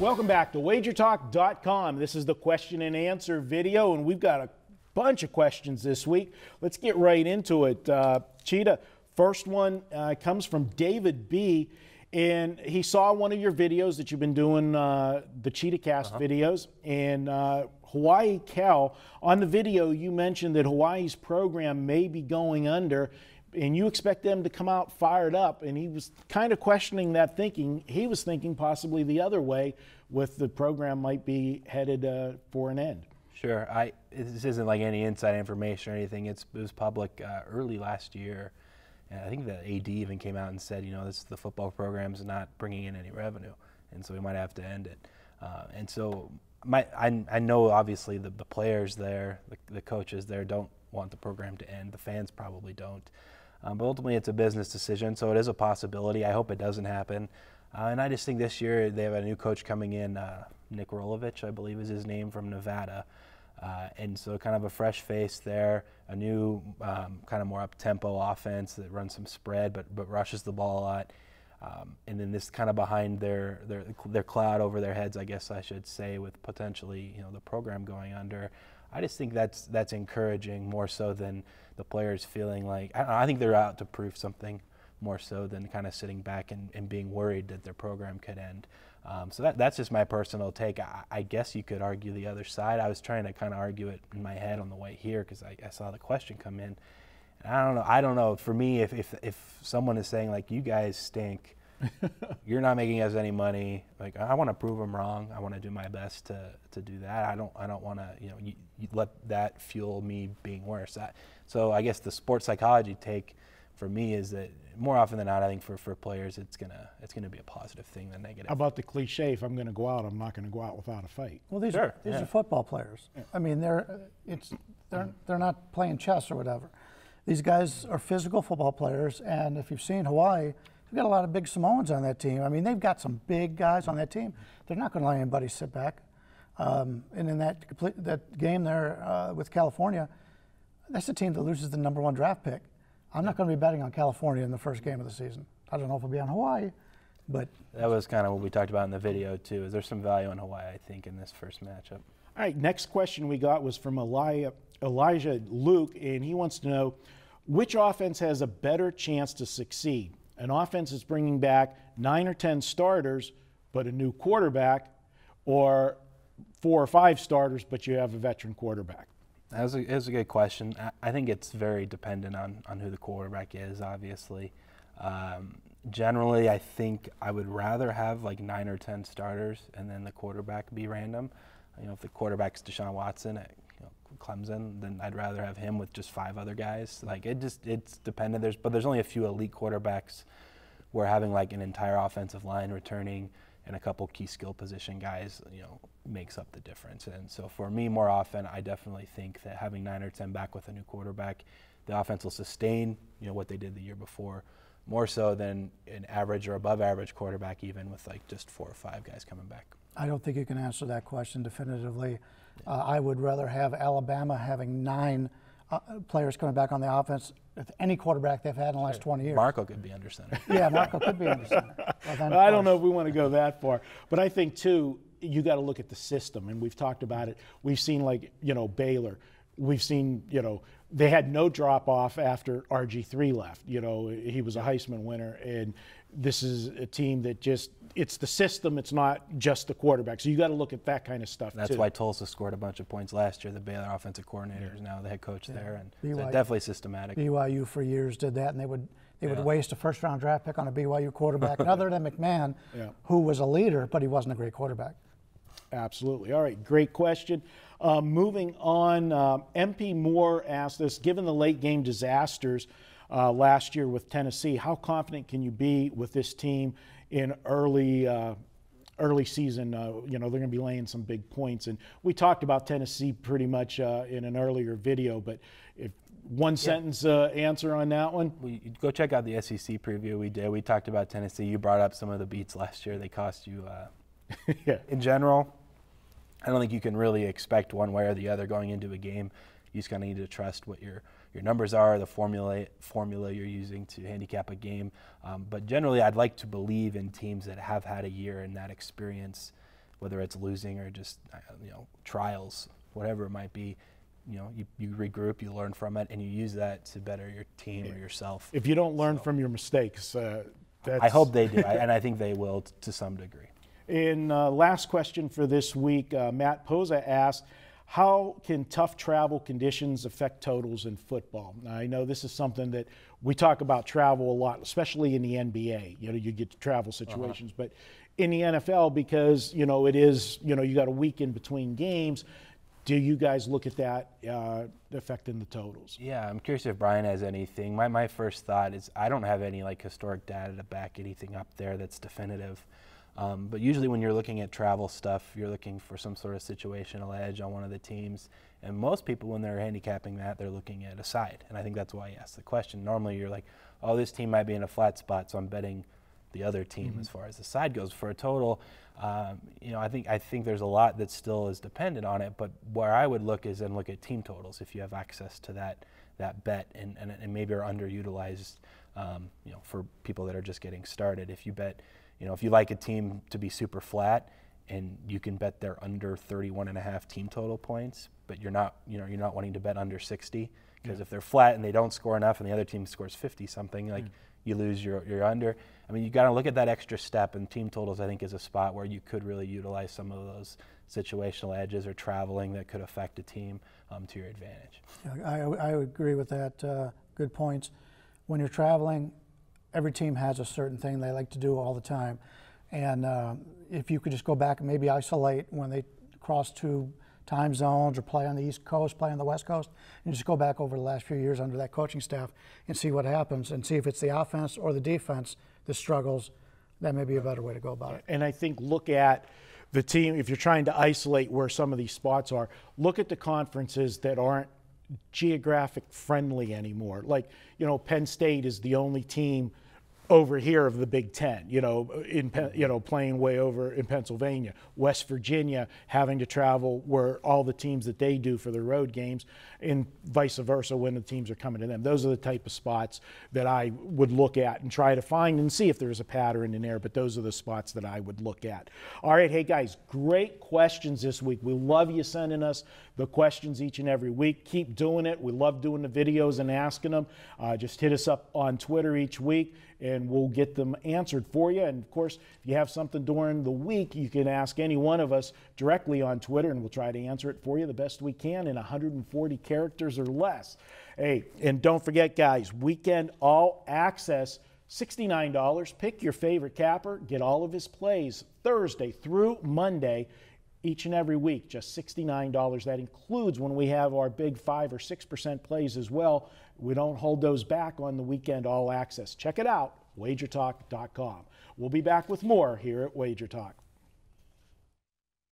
Welcome back to Wagertalk.com. This is the question and answer video, and we've got a bunch of questions this week. Let's get right into it. Cheetah, first one comes from David B., and he saw one of your videos that you've been doing, the Cheetahcast videos, and Hawaii Cal. On the video, you mentioned that Hawaii's program may be going under, and you expect them to come out fired up, and he was kind of questioning that thinking. He was thinking possibly the other way, with the program might be headed for an end. Sure. This isn't like any inside information or anything. It was public early last year, and I think the AD even came out and said, you know, the football program's not bringing in any revenue, and so we might have to end it. And so I know obviously the players there, the coaches there don't want the program to end. The fans probably don't. But ultimately, it's a business decision, so it is a possibility. I hope it doesn't happen. And I just think this year they have a new coach coming in, Nick Rolovich, I believe is his name, from Nevada. And so kind of a fresh face there, a new kind of more up-tempo offense that runs some spread but rushes the ball a lot. And then this kind of behind their cloud over their heads, I guess I should say, with potentially, you know, the program going under. I just think that's encouraging, more so than the players feeling like, I think they're out to prove something, more so than kind of sitting back and being worried that their program could end. So that's just my personal take. I guess you could argue the other side. I was trying to kind of argue it in my head on the way here, because I saw the question come in. And I don't know. For me, if someone is saying, like, you guys stink, you're not making us any money, like, I want to prove them wrong. I want to do my best to do that. I don't want to, you know, you let that fuel me being worse. So I guess the sports psychology take for me is that more often than not, I think for players, it's gonna be a positive thing than negative. How about the cliche, if I'm gonna go out, I'm not gonna go out without a fight? Well, these are football players. Yeah. I mean, they're not playing chess or whatever. These guys are physical football players, and if you've seen Hawaii, we've got a lot of big Samoans on that team. I mean, they've got some big guys on that team. They're not going to let anybody sit back. And in that game there with California, that's a team that loses the #1 draft pick. I'm not going to be betting on California in the first game of the season. I don't know if it'll be on Hawaii, but that was kind of what we talked about in the video too. Is there some value in Hawaii, I think, in this first matchup? All right. Next question we got was from Elijah Luke, and he wants to know which offense has a better chance to succeed. An offense is bringing back 9 or 10 starters, but a new quarterback, or 4 or 5 starters, but you have a veteran quarterback? That's a good question. I think it's very dependent on who the quarterback is, obviously. Generally, I think I would rather have like 9 or 10 starters and then the quarterback be random. You know, if the quarterback's Deshaun Watson at, you know, Clemson, then I'd rather have him with just 5 other guys. Like, it's dependent. But there's only a few elite quarterbacks where having like an entire offensive line returning and a couple key skill position guys, you know, makes up the difference. And so for me, more often, I definitely think that having 9 or 10 back with a new quarterback, the offense will sustain, you know, what they did the year before, more so than an average or above average quarterback, even with like just 4 or 5 guys coming back. I don't think you can answer that question definitively. I would rather have Alabama having 9 players coming back on the offense with any quarterback they've had in the last 20 years. Marco could be under center. Yeah, Marco could be under center. Well, I don't know if we want to go that far, but I think too, you got to look at the system, and we've talked about it. We've seen, like, you know, Baylor. We've seen, you know, they had no drop off after RG3 left. You know, he was a Heisman winner, and this is a team that just, it's the system, it's not just the quarterback. So you got to look at that kind of stuff. That's why Tulsa scored a bunch of points last year. The Baylor offensive coordinator is now the head coach there, and so definitely systematic. BYU for years did that, and they would waste a first-round draft pick on a BYU quarterback, other than McMahon, who was a leader, but he wasn't a great quarterback. Absolutely. All right, great question. Moving on, MP Moore asked this, given the late-game disasters last year with Tennessee, how confident can you be with this team in early season? You know, they're going to be laying some big points. And we talked about Tennessee pretty much in an earlier video, but if one sentence answer on that one? Go check out the SEC preview we did. We talked about Tennessee. You brought up some of the beats last year. They cost you in general. I don't think you can really expect one way or the other going into a game. You just kind of need to trust what your numbers are, the formula you're using to handicap a game. But generally, I'd like to believe in teams that have had a year and that experience whether it's losing or just, you know, trials, whatever it might be. You know, you regroup, you learn from it, and you use that to better your team or yourself. If you don't learn from your mistakes, that's... I hope they do, and I think they will to some degree. In last question for this week, Matt Poza asked, how can tough travel conditions affect totals in football? Now, I know this is something that we talk about travel a lot, especially in the NBA. You know, you get to travel situations, but in the NFL, because, you know, it is, you know, you got a week in between games. Do you guys look at that affecting the totals? Yeah, I'm curious if Brian has anything. My first thought is I don't have any like historic data to back anything up there that's definitive. But usually when you're looking at travel stuff, you're looking for some sort of situational edge on one of the teams. And most people, when they're handicapping that, they're looking at a side. And I think that's why I asked the question. Normally you're like, oh, this team might be in a flat spot, so I'm betting the other team as far as the side goes. For a total, you know, I think there's a lot that still is dependent on it, but where I would look is and look at team totals if you have access to that bet and maybe are underutilized, you know, for people that are just getting started. If you bet, you know, if you like a team to be super flat and you can bet they're under 31.5 team total points, but you're not, you know, you're not wanting to bet under 60 because if they're flat and they don't score enough and the other team scores 50 something, like you lose your under. I mean, you got to look at that extra step, and team totals I think is a spot where you could really utilize some of those situational edges or traveling that could affect a team to your advantage. I would agree with that. Good points. When you're traveling, every team has a certain thing they like to do all the time, and if you could just go back and maybe isolate when they cross two time zones or play on the East Coast, play on the West Coast, and just go back over the last few years under that coaching staff and see what happens and see if it's the offense or the defense that struggles. That may be a better way to go about it. And I think look at the team, if you're trying to isolate where some of these spots are, look at the conferences that aren't geographic friendly anymore. Like, you know, Penn State is the only team over here of the Big Ten, you know, playing way over in Pennsylvania. West Virginia having to travel where all the teams that they do for their road games, and vice versa when the teams are coming to them. Those are the type of spots that I would look at and try to find and see if there's a pattern in there, but those are the spots that I would look at. All right, hey guys, great questions this week. We love you sending us the questions each and every week. Keep doing it. We love doing the videos and asking them. Just hit us up on Twitter each week, and we'll get them answered for you. And of course, if you have something during the week, you can ask any one of us directly on Twitter, and we'll try to answer it for you the best we can in 140 characters or less. Hey, and don't forget, guys, weekend all access, $69. Pick your favorite capper, get all of his plays Thursday through Monday, each and every week, just $69. That includes when we have our big 5 or 6% plays as well. We don't hold those back on the weekend all access. Check it out, wagertalk.com. We'll be back with more here at Wager Talk.